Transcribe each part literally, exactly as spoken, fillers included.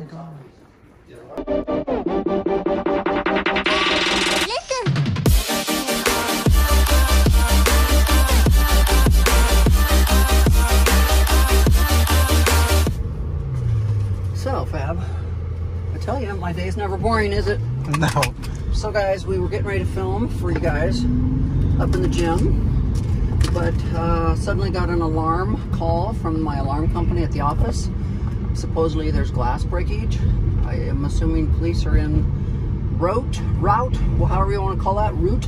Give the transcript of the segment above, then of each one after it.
very common. Listen. So, Fab, I tell you, my day's never boring, is it? No. So, guys, we were getting ready to film for you guys up in the gym. But uh, suddenly got an alarm call from my alarm company at the office. Supposedly there's glass breakage. I am assuming police are in route, route, however you want to call that, route.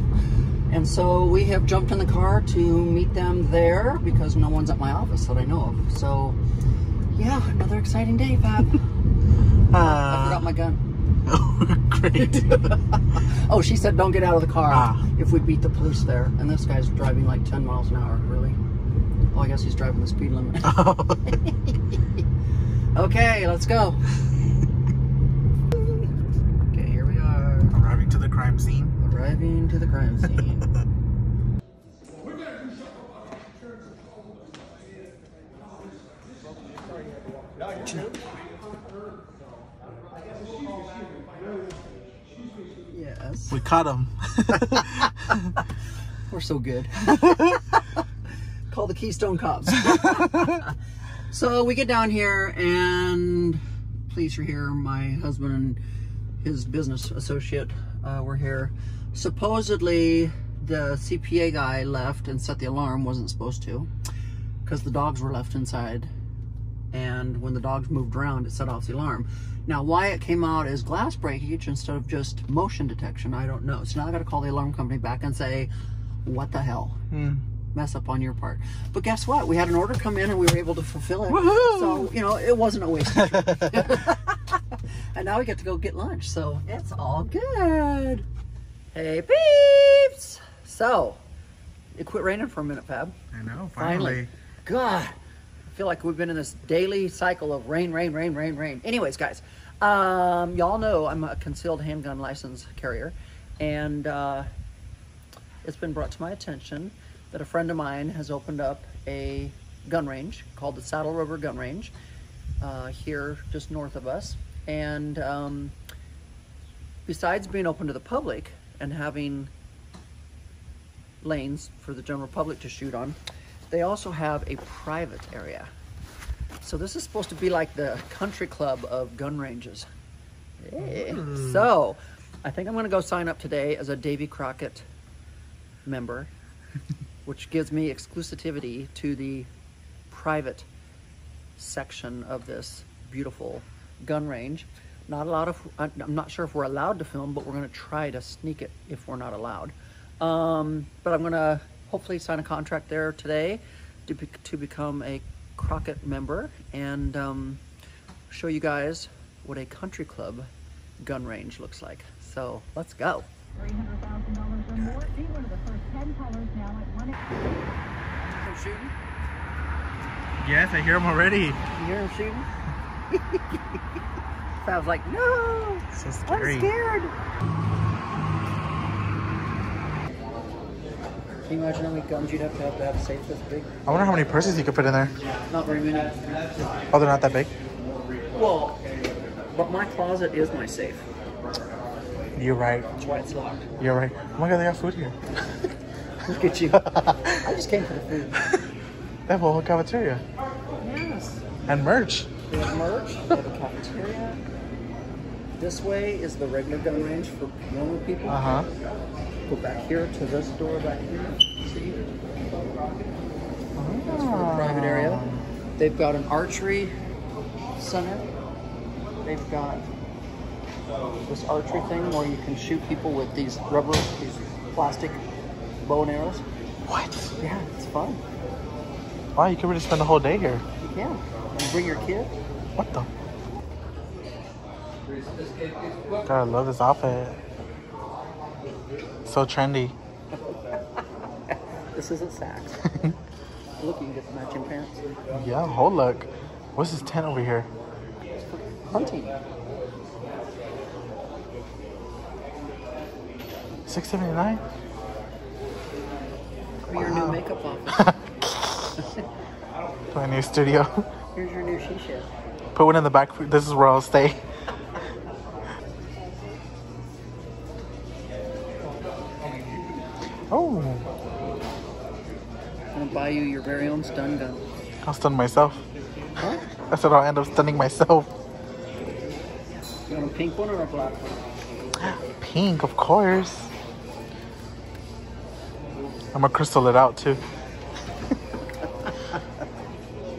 And so we have jumped in the car to meet them there because no one's at my office that I know of. So yeah, another exciting day, Pap. Uh, I forgot my gun. Oh, great. Oh, she said don't get out of the car ah. if we beat the police there. And this guy's driving like ten miles an hour, really. Oh, I guess he's driving the speed limit. Oh. Okay, let's go. Okay, here we are. Arriving to the crime scene. Arriving to the crime scene. Yes. We caught him. We're so good. Call the Keystone Cops. So we get down here and police are here. My husband and his business associate uh, were here. Supposedly the C P A guy left and set the alarm, wasn't supposed to, because the dogs were left inside. And when the dogs moved around, it set off the alarm. Now, why it came out as glass breakage instead of just motion detection, I don't know. So now I got to call the alarm company back and say, what the hell? Mm. Mess up on your part. But guess what? We had an order come in and we were able to fulfill it. Woohoo! So, you know, it wasn't a waste of time. And now we get to go get lunch. So it's all good. Hey, peeps. So it quit raining for a minute, Fab. I know, finally. finally. God. I feel like we've been in this daily cycle of rain, rain, rain, rain, rain. Anyways, guys, um, y'all know I'm a concealed handgun license carrier, and uh, it's been brought to my attention that a friend of mine has opened up a gun range called the Saddle River Gun Range uh, here just north of us. And um, besides being open to the public and having lanes for the general public to shoot on, they also have a private area. So this is supposed to be like the country club of gun ranges. Hey. Mm. So I think I'm gonna go sign up today as a Davy Crockett member, which gives me exclusivity to the private section of this beautiful gun range. Not allowed if, I'm not sure if we're allowed to film, but we're gonna try to sneak it if we're not allowed. Um, but I'm gonna hopefully sign a contract there today to, be, to become a Crockett member and um, show you guys what a country club gun range looks like. So let's go. three hundred thousand dollars or more. They were the first ten callers now at one. They're shooting? Yes, I hear them already. You hear them shooting? So I was like, no, so scary. I'm scared. Can you imagine how many guns you'd have to have to have a safe this big? I wonder how many purses you could put in there. Not very many. Oh, they're not that big? Well, but my closet is my safe. You're right. That's why it's locked. You're right. Oh my God, they got food here. Look at you. I just came for the food. They have a whole cafeteria. Yes. And merch. They have merch. They have a cafeteria. This way is the regular gun range for normal people. Uh-huh. Go back here to this door back here. See? Oh. That's for the private area. They've got an archery center. They've got this archery thing where you can shoot people with these rubber, these plastic bow and arrows. What? Yeah, it's fun. Wow, you can really spend the whole day here. You can. And bring your kid. What the? God, I love this outfit. So trendy. This isn't Saks. Look, you can get the matching pants. Yeah, whole look. What's this tent over here? It's for hunting. six seventy-nine? For your wow. new makeup office. My new studio. Here's your new she-shed. put one in the back. This is where I'll stay. Oh. I'm gonna buy you your very own stun gun. I'll stun myself. Huh? I said I'll end up stunning myself. You want a pink one or a black one? Pink, of course. I'm gonna crystal it out too.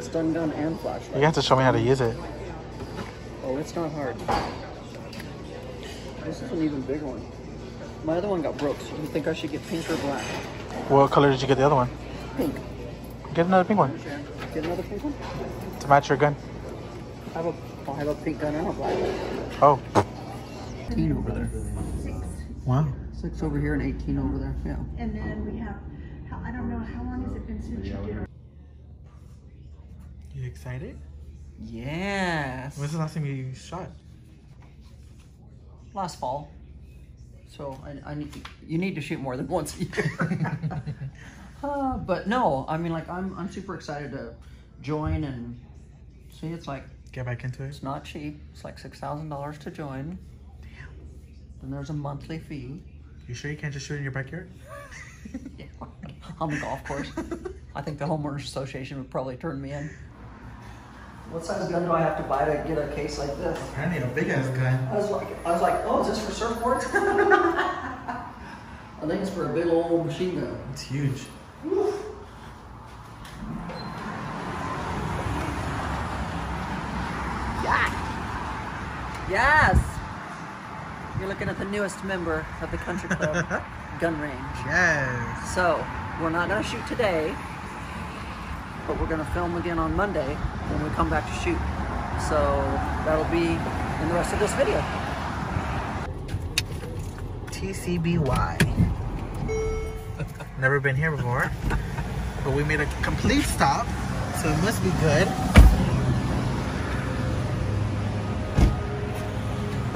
Stun gun and flashlight. You have to show me how to use it. Oh, it's not hard. This is an even bigger one. My other one got broke, so you think I should get pink or black? What color did you get the other one? Pink. Get another pink one. Get another pink one? To match your gun. I have a, I have a pink gun and a black one. Oh. eighteen over there. Six. Wow. Six over here and eighteen over there, yeah. And then we have, I don't know, how long has it been since you did it? You excited? Yes. When's the last time you shot? Last fall. So I, I need to, you need to shoot more than once a year. uh, but no, I mean, like I'm, I'm super excited to join and see. It's like get back into it. It's not cheap. It's like six thousand dollars to join. Damn. Then there's a monthly fee. You sure you can't just shoot in your backyard? Yeah, on the golf course. I think the homeowners association would probably turn me in. What size gun do I have to buy to get a case like this? Apparently a big ass gun. I was like, I was like, oh, is this for surfboards? I think it's for a big old machine gun. It's huge. Oof. Yeah. Yes. You're looking at the newest member of the Country Club Gun Range. Yes. So we're not gonna shoot today, but we're gonna film again on Monday when we come back to shoot. So that'll be in the rest of this video. T C B Y. Never been here before, but we made a complete stop, so it must be good.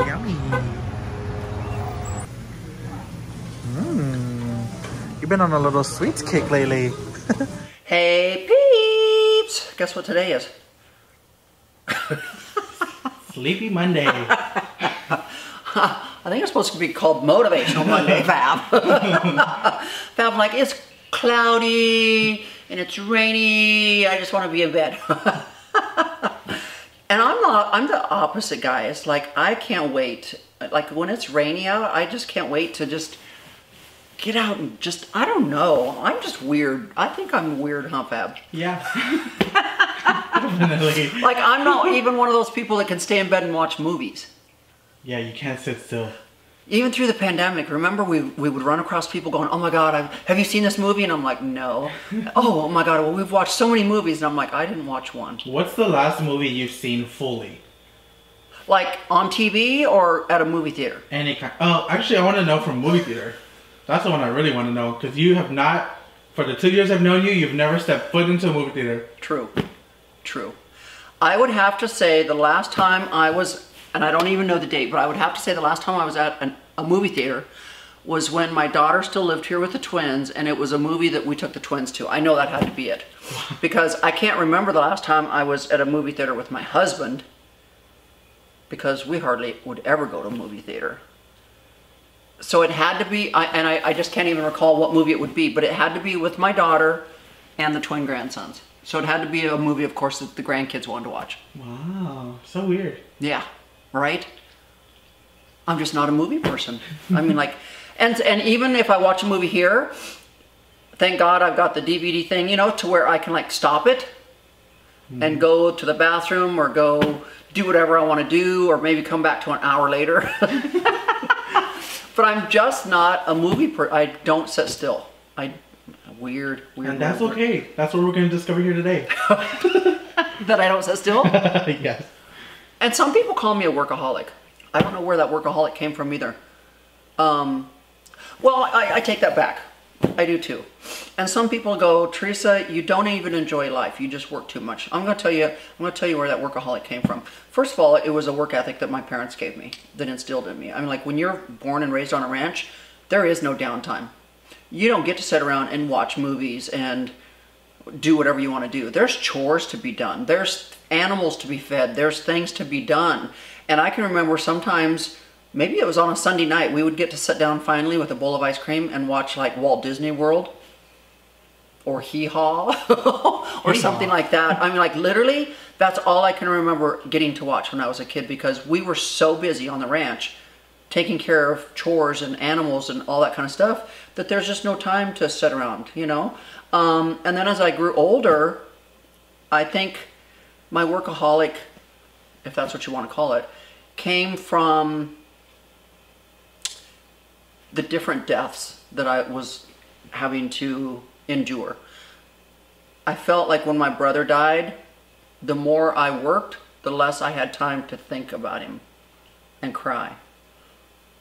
Yummy. Mm. You've been on a little sweets kick lately. Hey, peeps! Guess what today is? Sleepy Monday. I think it's supposed to be called Motivational Monday, Fab. Fab, like, it's cloudy and it's rainy. I just want to be in bed. And I'm not, I'm the opposite, guys. Like, I can't wait. Like, when it's rainy out, I just can't wait to just get out and just, I don't know. I'm just weird. I think I'm weird, huh, Fab? Yeah. Definitely. Like, I'm not even one of those people that can stay in bed and watch movies. Yeah, you can't sit still. Even through the pandemic, remember we, we would run across people going, oh my God, I've, have you seen this movie? And I'm like, no. Oh, oh my God, well, we've watched so many movies. And I'm like, I didn't watch one. What's the last movie you've seen fully? Like, on T V or at a movie theater? Any kind. Oh, actually, I want to know from movie theater. That's the one I really want to know, because you have not, for the two years I've known you, you've never stepped foot into a movie theater. True, true. I would have to say the last time I was, and I don't even know the date, but I would have to say the last time I was at an, a movie theater was when my daughter still lived here with the twins, and it was a movie that we took the twins to. I know that had to be it, because I can't remember the last time I was at a movie theater with my husband, because we hardly would ever go to a movie theater. So it had to be, I, and I, I just can't even recall what movie it would be, but it had to be with my daughter and the twin grandsons. So it had to be a movie, of course, that the grandkids wanted to watch. Wow, so weird. Yeah, right? I'm just not a movie person. I mean, like, and, and even if I watch a movie here, thank God I've got the D V D thing, you know, to where I can, like, stop it mm. and go to the bathroom or go do whatever I want to do or maybe come back to an hour later. But I'm just not a movie per- I don't sit still. I weird, weird. And that's okay. That's what we're going to discover here today. That I don't sit still? Yes. And some people call me a workaholic. I don't know where that workaholic came from either. Um, well, I, I take that back. I do too. And some people go, Teresa, you don't even enjoy life. You just work too much. I'm going to tell you, I'm going to tell you where that workaholic came from. First of all, it was a work ethic that my parents gave me, that instilled in me. I mean, like when you're born and raised on a ranch, there is no downtime. You don't get to sit around and watch movies and do whatever you want to do. There's chores to be done. There's animals to be fed. There's things to be done. And I can remember sometimes, maybe it was on a Sunday night, we would get to sit down finally with a bowl of ice cream and watch like Walt Disney World or Hee Haw or Hee something Haw. Like that. I mean, like literally, that's all I can remember getting to watch when I was a kid, because we were so busy on the ranch taking care of chores and animals and all that kind of stuff that there's just no time to sit around, you know? Um, and then as I grew older, I think my workaholic, if that's what you want to call it, came from the different deaths that I was having to endure. I felt like when my brother died, the more I worked, the less I had time to think about him and cry.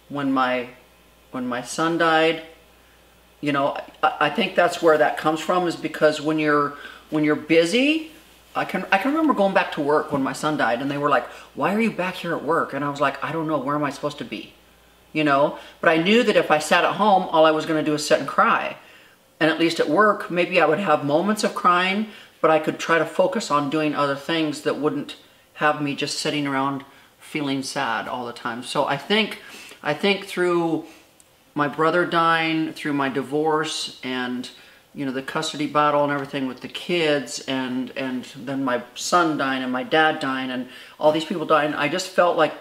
When my when my son died, you know, I, I think that's where that comes from, is because when you're when you're busy, I can I can remember going back to work when my son died, and they were like, "Why are you back here at work?" And I was like, "I don't know. Where am I supposed to be?" You know. But I knew that if I sat at home, all I was going to do is sit and cry. And at least at work, maybe I would have moments of crying, but I could try to focus on doing other things that wouldn't have me just sitting around feeling sad all the time. So I think. I think through my brother dying, through my divorce, and you know, the custody battle and everything with the kids, and and then my son dying and my dad dying and all these people dying, I just felt like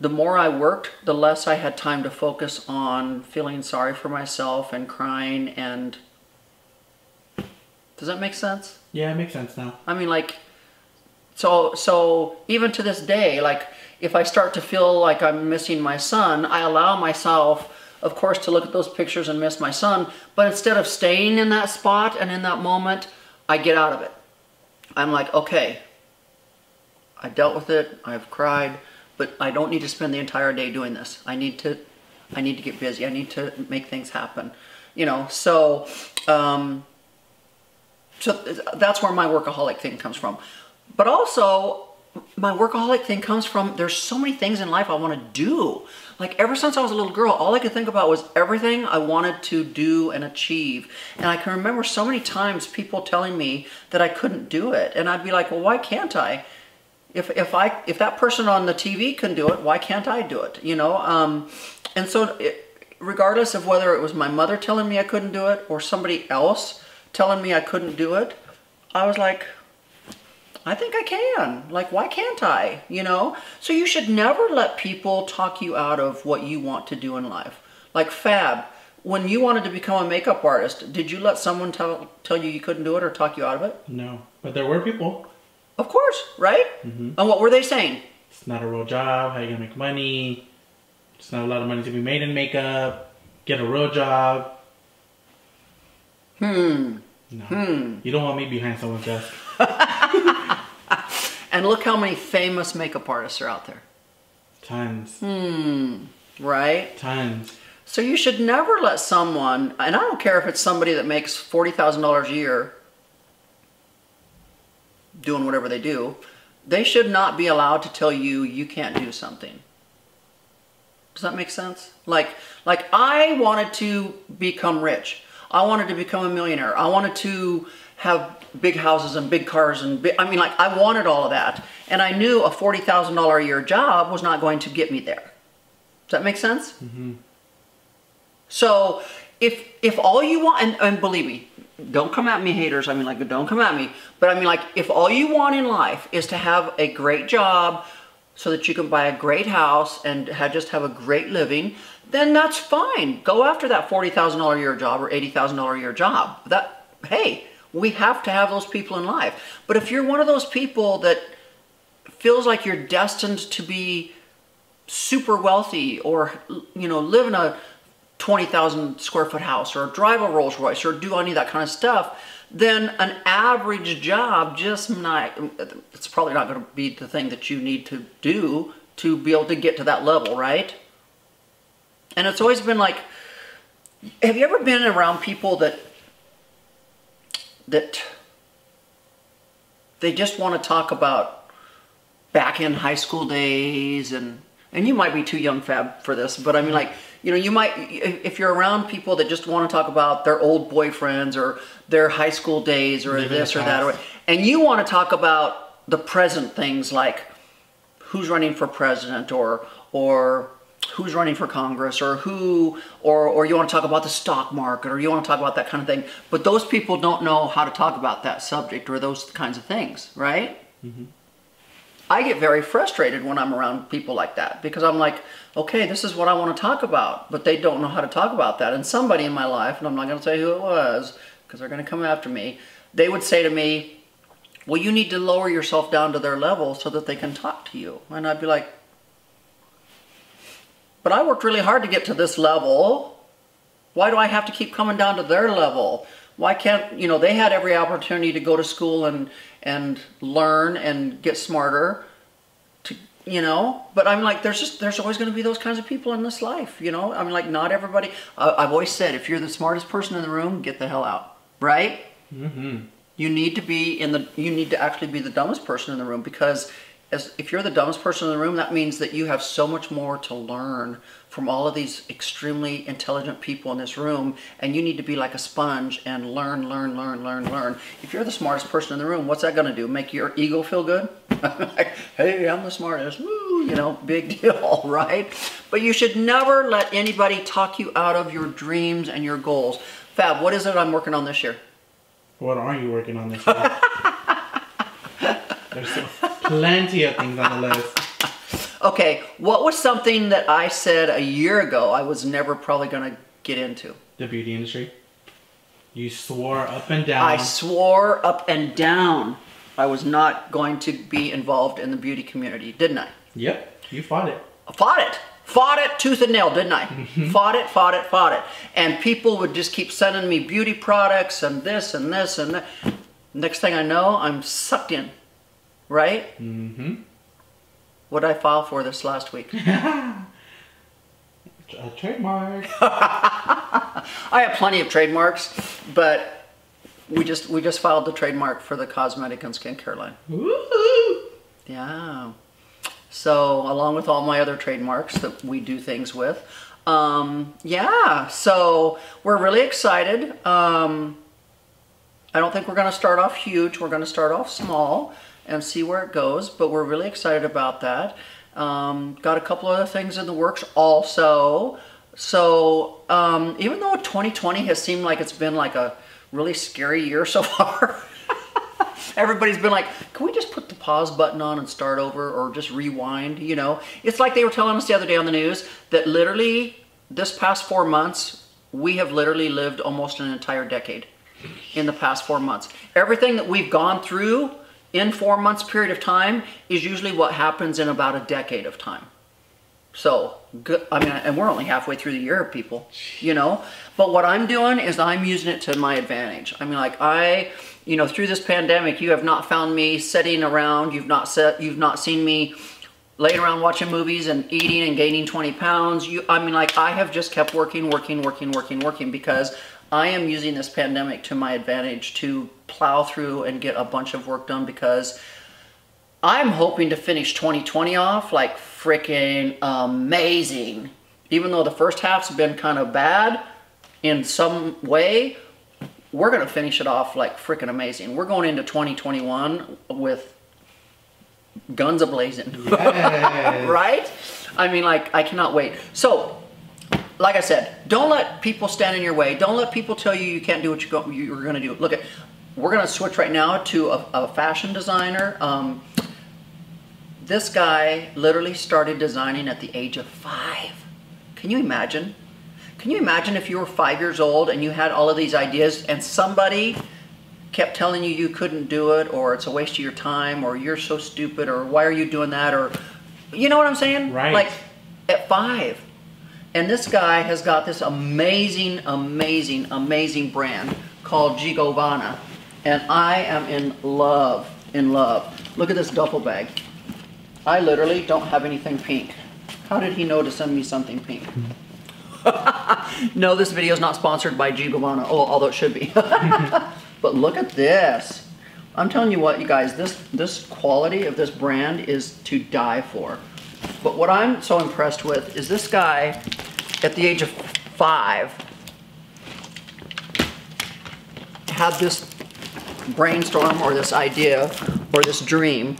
the more I worked, the less I had time to focus on feeling sorry for myself and crying. And does that make sense? Yeah, it makes sense now. I mean, like, so so even to this day, like, if I start to feel like I'm missing my son, I allow myself, of course, to look at those pictures and miss my son, but instead of staying in that spot and in that moment, I get out of it. I'm like, okay, I dealt with it, I've cried, but I don't need to spend the entire day doing this. I need to, I need to get busy. I need to make things happen, you know, so, um, so that's where my workaholic thing comes from. But also, my workaholic thing comes from, there's so many things in life I want to do. Like, ever since I was a little girl, all I could think about was everything I wanted to do and achieve. And I can remember so many times people telling me that I couldn't do it. And I'd be like, well, why can't I? If, if, I, if that person on the T V can do it, why can't I do it? You know? Um, and so it, regardless of whether it was my mother telling me I couldn't do it or somebody else telling me I couldn't do it, I was like, I think I can. Like, why can't I? You know? So you should never let people talk you out of what you want to do in life. Like Fab, when you wanted to become a makeup artist, did you let someone tell, tell you you couldn't do it or talk you out of it? No. But there were people. Of course, right? Mm-hmm. And what were they saying? It's not a real job. How are you going to make money? It's not a lot of money to be made in makeup. Get a real job. Hmm. No. Hmm. You don't want me behind someone's desk. And look how many famous makeup artists are out there. Tons. Hmm. Right? Tons. So you should never let someone, and I don't care if it's somebody that makes forty thousand dollars a year doing whatever they do, they should not be allowed to tell you you can't do something. Does that make sense? Like, like I wanted to become rich. I wanted to become a millionaire. I wanted to have big houses and big cars and big, I mean, like, I wanted all of that, and I knew a forty thousand dollars a year job was not going to get me there. Does that make sense? Mm-hmm. So if if all you want, and, and believe me, don't come at me, haters. I mean, like, don't come at me, but I mean, like, if all you want in life is to have a great job so that you can buy a great house and have, just have a great living, then that's fine. Go after that forty thousand dollars a year job or eighty thousand dollars a year job. That, hey, we have to have those people in life. But if you're one of those people that feels like you're destined to be super wealthy, or, you know, live in a twenty thousand square foot house, or drive a Rolls Royce, or do any of that kind of stuff, then an average job just not, it's probably not going to be the thing that you need to do to be able to get to that level, right? And it's always been like, have you ever been around people that that they just want to talk about back in high school days, and and you might be too young, Fab, for this, but I mean, like, You know, you might, if you're around people that just want to talk about their old boyfriends or their high school days or this or that, or, and you want to talk about the present things like who's running for president or or who's running for Congress or who, or, or you want to talk about the stock market or you want to talk about that kind of thing. But those people don't know how to talk about that subject or those kinds of things, right? Mm-hmm. I get very frustrated when I'm around people like that because I'm like, okay, this is what I want to talk about, but they don't know how to talk about that. And somebody in my life, and I'm not going to say who it was because they're going to come after me, they would say to me, well, you need to lower yourself down to their level so that they can talk to you. And I'd be like, but I worked really hard to get to this level. Why do I have to keep coming down to their level? Why can't, you know, they had every opportunity to go to school and, and learn and get smarter, to, you know? But I'm like, there's just, there's always going to be those kinds of people in this life, you know? I'm like, not everybody, I, I've always said, if you're the smartest person in the room, get the hell out, right? Mm-hmm. You need to be in the, you need to actually be the dumbest person in the room because as, if you're the dumbest person in the room, that means that you have so much more to learn from all of these extremely intelligent people in this room, and you need to be like a sponge and learn, learn, learn, learn, learn. If you're the smartest person in the room, what's that going to do? Make your ego feel good? Like, hey, I'm the smartest. Woo, you know, big deal, right? But you should never let anybody talk you out of your dreams and your goals. Fab, what is it I'm working on this year? What are you working on this year? There's so plenty of things on the list. Okay, what was something that I said a year ago I was never probably going to get into? The beauty industry. You swore up and down. I swore up and down I was not going to be involved in the beauty community, didn't I? Yep, you fought it. I fought it. Fought it tooth and nail, didn't I? Fought it, fought it, fought it. And people would just keep sending me beauty products and this and this and that. Next thing I know, I'm sucked in. Right? Mm-hmm. What did I file for this last week? A trademark. I have plenty of trademarks, but we just we just filed the trademark for the cosmetic and skincare line. Woo-hoo. Yeah. So along with all my other trademarks that we do things with, um, yeah. So we're really excited. Um, I don't think we're going to start off huge. We're going to start off small and see where it goes, but we're really excited about that. Um, got a couple other things in the works also. So um, even though twenty twenty has seemed like it's been like a really scary year so far, everybody's been like, can we just put the pause button on and start over or just rewind, you know? It's like they were telling us the other day on the news that literally this past four months, we have literally lived almost an entire decade in the past four months. Everything that we've gone through in four months period of time is usually what happens in about a decade of time. So, good, I mean, and we're only halfway through the year, people, you know? But what I'm doing is I'm using it to my advantage. I mean, like I, you know, through this pandemic, you have not found me sitting around, you've not set, you've not seen me laying around watching movies and eating and gaining twenty pounds. You, I mean, like I have just kept working, working, working, working, working because I am using this pandemic to my advantage to plow through and get a bunch of work done because I'm hoping to finish twenty twenty off like freaking amazing. Even though the first half's been kind of bad in some way, we're going to finish it off like freaking amazing. We're going into twenty twenty-one with guns a-blazing, yes. Right? I mean, like, I cannot wait. So, like I said, don't let people stand in your way. Don't let people tell you you can't do what you go, you're going to do. Look, at, we're going to switch right now to a, a fashion designer. Um, this guy literally started designing at the age of five. Can you imagine? Can you imagine if you were five years old and you had all of these ideas and somebody kept telling you you couldn't do it or it's a waste of your time or you're so stupid or why are you doing that or, you know what I'm saying? Right. Like at five. And this guy has got this amazing, amazing, amazing brand called Gigovana. And I am in love, in love. Look at this duffel bag. I literally don't have anything pink. How did he know to send me something pink? No, this video is not sponsored by Gigovana, oh, although it should be. But look at this. I'm telling you what, you guys, this, this quality of this brand is to die for. But what I'm so impressed with is this guy at the age of five, had this brainstorm or this idea or this dream,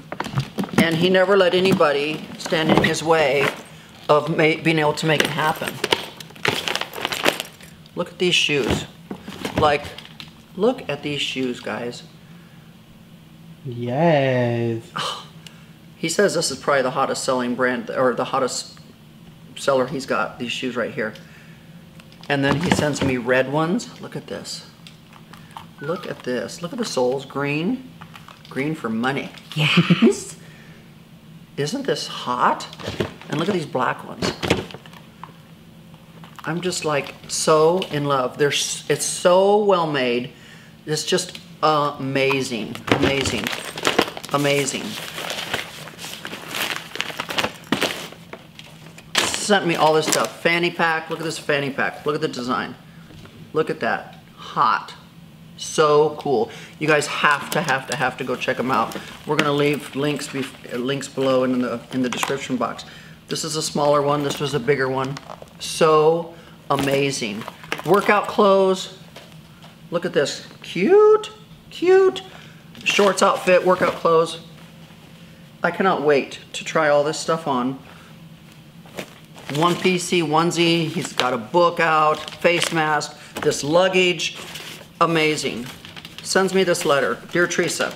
and he never let anybody stand in his way of ma being able to make it happen. Look at these shoes. Like, look at these shoes, guys. Yes. Oh, he says this is probably the hottest selling brand, or the hottest seller he's got, these shoes right here. And then he sends me red ones. Look at this. Look at this. Look at the soles. Green. Green for money. Yes. Isn't this hot? And look at these black ones. I'm just like so in love. They're, it's so well made. It's just amazing, amazing, amazing. Sent me all this stuff. Fanny pack. Look at this fanny pack. Look at the design. Look at that. Hot. So cool. You guys have to have to have to go check them out. We're gonna leave links bef links below in the in the description box. This is a smaller one. This was a bigger one. So amazing. Workout clothes. Look at this. Cute, cute. Shorts outfit, workout clothes. I cannot wait to try all this stuff on. One P C, onesie. He's got a book out, face mask, this luggage. Amazing. Sends me this letter. Dear Teresa,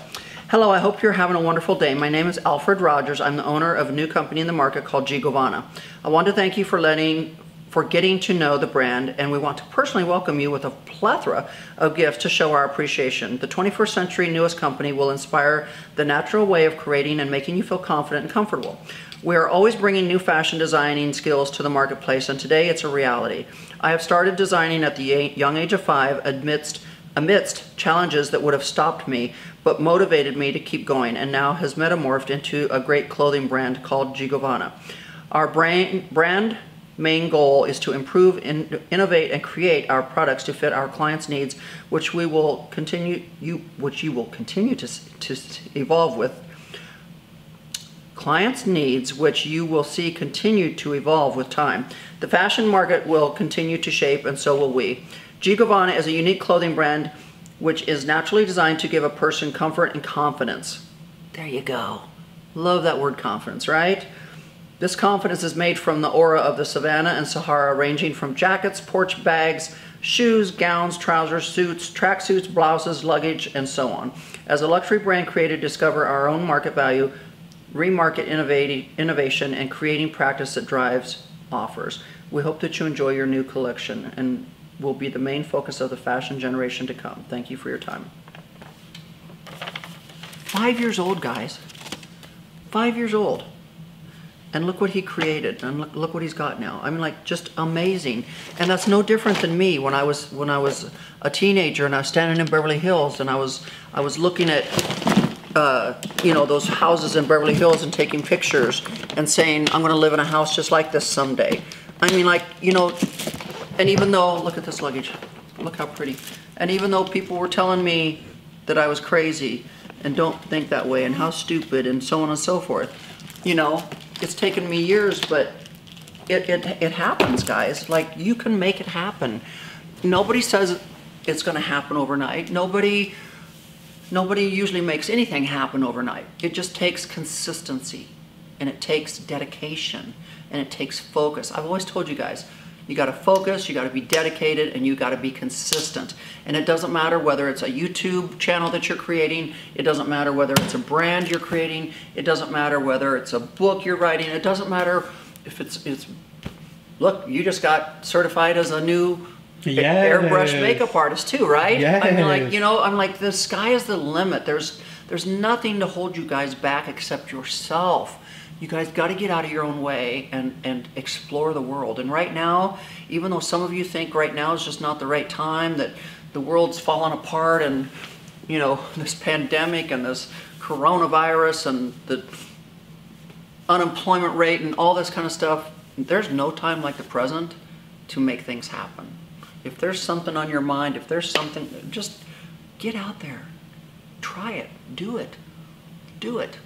hello, I hope you're having a wonderful day. My name is Alfred Rogers. I'm the owner of a new company in the market called Gigovana. I want to thank you for letting, for getting to know the brand, and we want to personally welcome you with a plethora of gifts to show our appreciation. The twenty-first century newest company will inspire the natural way of creating and making you feel confident and comfortable. We are always bringing new fashion designing skills to the marketplace, and today it's a reality. I have started designing at the eight, young age of five amidst amidst challenges that would have stopped me, but motivated me to keep going, and now has metamorphed into a great clothing brand called Gigovana. Our brand, brand main goal is to improve, in, innovate, and create our products to fit our clients' needs, which we will continue. You, which you will continue to to evolve with. Clients' needs, which you will see continue to evolve with time. The fashion market will continue to shape, and so will we. Gigovana is a unique clothing brand which is naturally designed to give a person comfort and confidence. There you go. Love that word confidence, right? This confidence is made from the aura of the savannah and Sahara, ranging from jackets, porch bags, shoes, gowns, trousers, suits, tracksuits, blouses, luggage, and so on. As a luxury brand created, discover our own market value, remarket innovation, and creating practice that drives offers. We hope that you enjoy your new collection and will be the main focus of the fashion generation to come. Thank you for your time. Five years old, guys. Five years old. And look what he created, and look, look what he's got now. I mean, like, just amazing. And that's no different than me when I was when I was a teenager and I was standing in Beverly Hills and I was I was looking at uh, you know, those houses in Beverly Hills and taking pictures and saying, I'm gonna live in a house just like this someday. I mean, like, you know. And even though, look at this luggage, look how pretty. And even though people were telling me that I was crazy and don't think that way and how stupid and so on and so forth, you know, it's taken me years, but it, it, it happens, guys. Like, you can make it happen. Nobody says it's gonna happen overnight. Nobody, nobody usually makes anything happen overnight. It just takes consistency, and it takes dedication, and it takes focus. I've always told you guys, you gotta focus, you gotta be dedicated, and you gotta be consistent. And it doesn't matter whether it's a YouTube channel that you're creating, it doesn't matter whether it's a brand you're creating, it doesn't matter whether it's a book you're writing, it doesn't matter if it's, it's look, you just got certified as a new yes. airbrush makeup artist too, right? Yes. I mean, like, you know, I'm like, the sky is the limit. There's, there's nothing to hold you guys back except yourself. You guys got to get out of your own way and, and explore the world. And right now, even though some of you think right now is just not the right time, that the world's falling apart and, you know, this pandemic and this coronavirus and the unemployment rate and all this kind of stuff, there's no time like the present to make things happen. If there's something on your mind, if there's something, just get out there. Try it. Do it. Do it.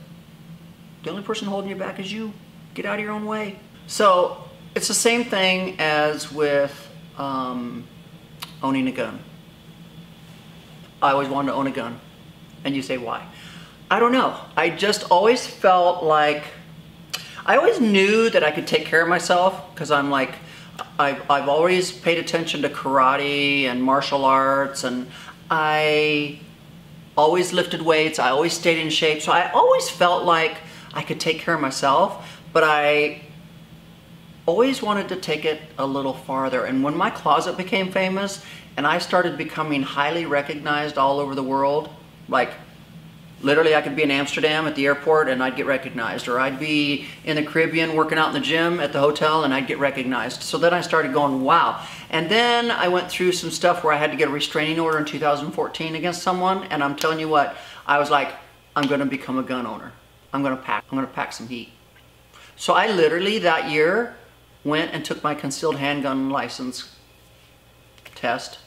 The only person holding you back is you. Get out of your own way. So It's the same thing as with um, owning a gun. I always wanted to own a gun. And you say, why? I don't know. I just always felt like, I always knew that I could take care of myself, because I'm like, I've, I've always paid attention to karate and martial arts, and I always lifted weights, I always stayed in shape, so I always felt like I could take care of myself, but I always wanted to take it a little farther. And when my closet became famous and I started becoming highly recognized all over the world, like literally I could be in Amsterdam at the airport and I'd get recognized, or I'd be in the Caribbean working out in the gym at the hotel and I'd get recognized. So then I started going, wow. And then I went through some stuff where I had to get a restraining order in two thousand fourteen against someone, and I'm telling you what, I was like, I'm gonna become a gun owner. I'm gonna pack, I'm gonna pack some heat. So I literally that year went and took my concealed handgun license test,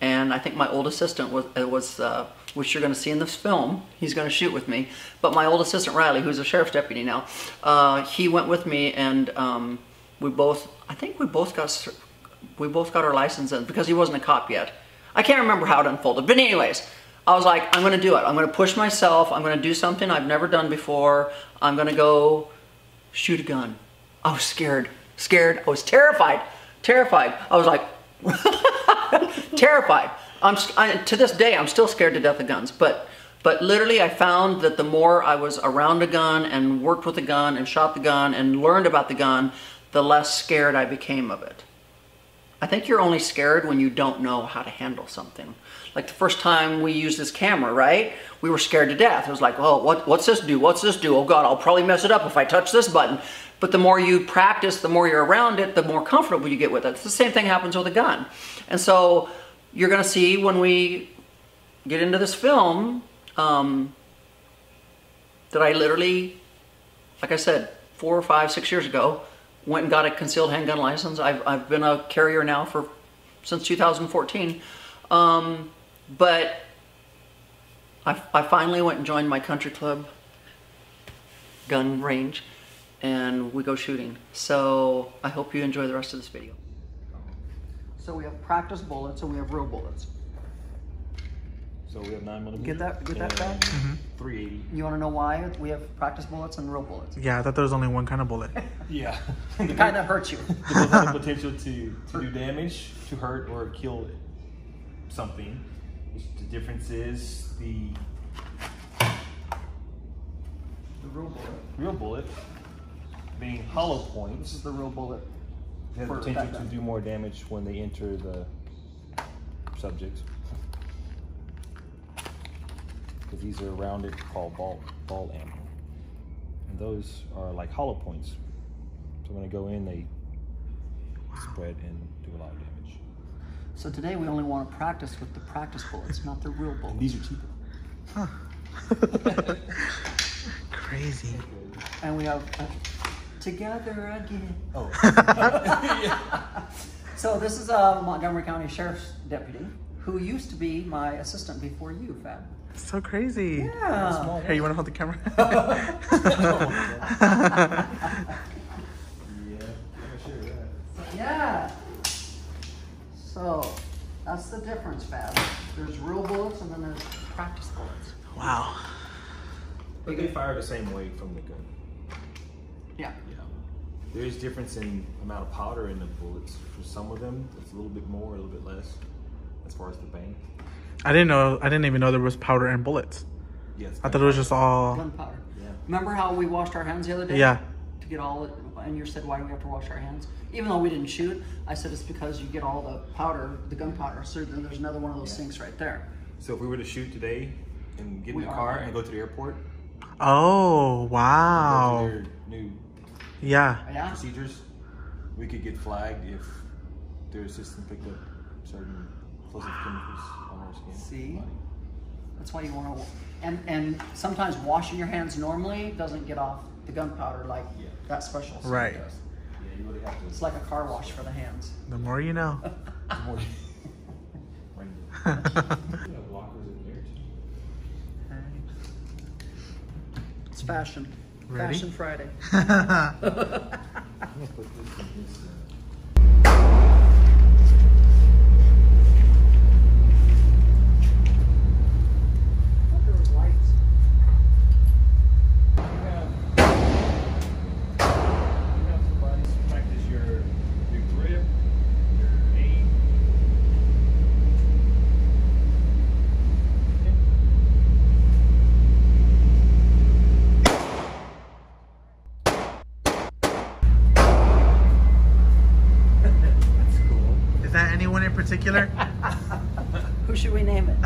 and I think my old assistant was, was uh, which you're going to see in this film, he's going to shoot with me, but my old assistant Riley, who's a sheriff's deputy now, uh, he went with me, and um, we both, I think we both got, we both got our license in, because he wasn't a cop yet. I can't remember how it unfolded, but anyways, I was like, I'm going to do it. I'm going to push myself. I'm going to do something I've never done before. I'm going to go shoot a gun. I was scared, scared. I was terrified, terrified. I was like, terrified. I'm, I, to this day, I'm still scared to death of guns. But, but literally, I found that the more I was around a gun and worked with a gun and shot the gun and learned about the gun, the less scared I became of it. I think you're only scared when you don't know how to handle something. Like the first time we used this camera, right? We were scared to death. It was like, oh, what, what's this do? What's this do? Oh God, I'll probably mess it up if I touch this button. But the more you practice, the more you're around it, the more comfortable you get with it. It's the same thing happens with a gun. And so you're gonna see when we get into this film um, that I literally, like I said, four or five, six years ago, went and got a concealed handgun license. I've, I've been a carrier now for since two thousand fourteen. Um, but I, I finally went and joined my country club gun range, and we go shooting. So I hope you enjoy the rest of this video. So we have practice bullets and we have real bullets. So we have nine millimeter. Get that, get that back? Mm-hmm. three eighty. You wanna know why we have practice bullets and real bullets? Yeah, I thought there was only one kind of bullet. Yeah. It kinda hurts you. It has the potential to, to do damage, to hurt, or kill something. The difference is the... The real bullet. Real bullet. Being hollow points. This is the real bullet. It has the potential to do more damage when they enter the subject. Because these are rounded, called ball, ball ammo. And those are like hollow points. So when they go in, they spread and do a lot of damage. So today we only want to practice with the practice bullets, not the real bullets. And these are cheaper. Huh. Crazy. And we have... Uh, together again. Oh. Yeah. So this is a Montgomery County Sheriff's deputy who used to be my assistant before you, Fab. So crazy. Yeah. Hey, you want to hold the camera? Yeah. Yeah. So that's the difference, Fab. There's real bullets and then there's practice bullets. Wow. But they fire the same way from the gun. Yeah. Yeah. There is difference in amount of powder in the bullets. For some of them, it's a little bit more, a little bit less, as far as the bang. I didn't know. I didn't even know there was powder and bullets. Yes. I thought it was just all gunpowder. Yeah. Remember how we washed our hands the other day? Yeah. To get all, and you said, why do we have to wash our hands? Even though we didn't shoot, I said it's because you get all the powder, the gunpowder. So then there's another one of those yeah. sinks right there. So if we were to shoot today and get we in the car are. and go to the airport. Oh wow. Go to their new. Yeah. yeah. Procedures. We could get flagged if their assistant picked up certain explosive chemicals on our skin. See, that's why you want to. And and sometimes washing your hands normally doesn't get off the gunpowder like yeah. that special. Right. Does. Yeah, you really have to. It's like a car wash for the hands. The more you know. The more. You have lockers in there too. It's fashion. Ready? Fashion Friday. gonna put this in this side. Particular? Who should we name it?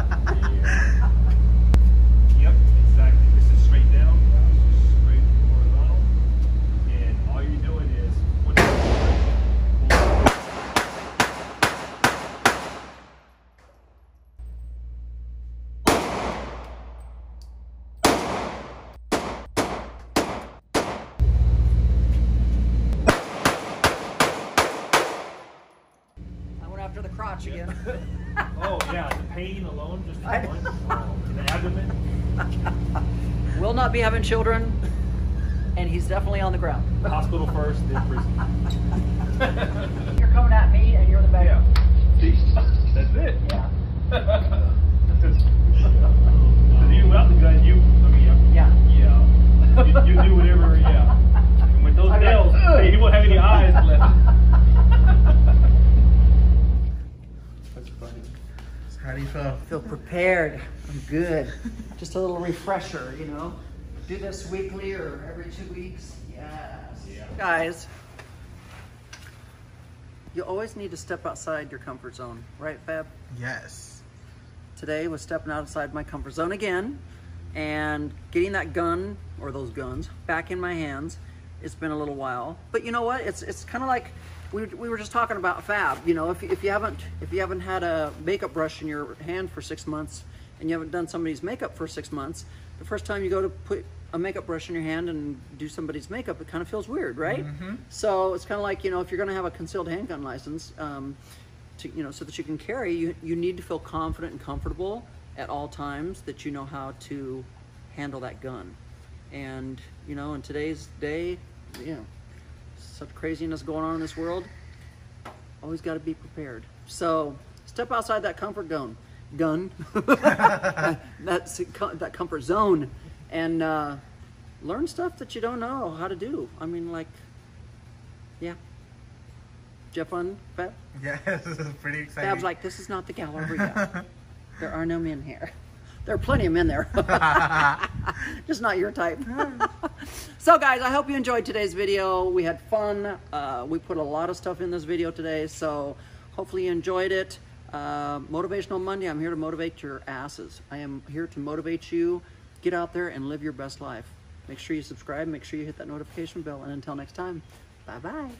Yep, exactly. This is straight down, this is straight horizontal, and all you're doing is put the again. Oh yeah, the pain alone just for one, oh, an abdomen. Will not be having children, and he's definitely on the ground. Hospital first, then prison. You're coming at me, and you're the backup. Yeah. That's it. Yeah. Because you without the gun, you. I mean, yeah. Yeah. Yeah. You, you do whatever. Yeah. And with those nails, like, you won't have any eyes left. How do you feel? I feel prepared. I'm good. Just a little refresher, you know. Do this weekly or every two weeks. Yes. Yeah. Guys, you always need to step outside your comfort zone, right, Fab? Yes. Today was stepping outside my comfort zone again, and getting that gun or those guns back in my hands. It's been a little while, but you know what? It's it's kind of like. We, we were just talking about Fab, you know, if, if you haven't if you haven't had a makeup brush in your hand for six months and you haven't done somebody's makeup for six months, the first time you go to put a makeup brush in your hand and do somebody's makeup, it kind of feels weird, right? Mm-hmm. So it's kind of like, you know, if you're going to have a concealed handgun license, um, to, you know, so that you can carry, you, you need to feel confident and comfortable at all times that you know how to handle that gun. And, you know, in today's day, you know, such craziness going on in this world, always got to be prepared. So step outside that comfort gun, gun, that's that comfort zone, and uh, learn stuff that you don't know how to do. I mean, like, yeah. Jeff on Fab? Yeah, this is pretty exciting. Fab's like, this is not the gallery. There are no men here. There are plenty of men there. Just not your type. So guys, I hope you enjoyed today's video. We had fun. Uh, we put a lot of stuff in this video today, so hopefully you enjoyed it. Uh, Motivational Monday, I'm here to motivate your asses. I am here to motivate you. Get out there and live your best life. Make sure you subscribe. Make sure you hit that notification bell. And until next time, bye-bye.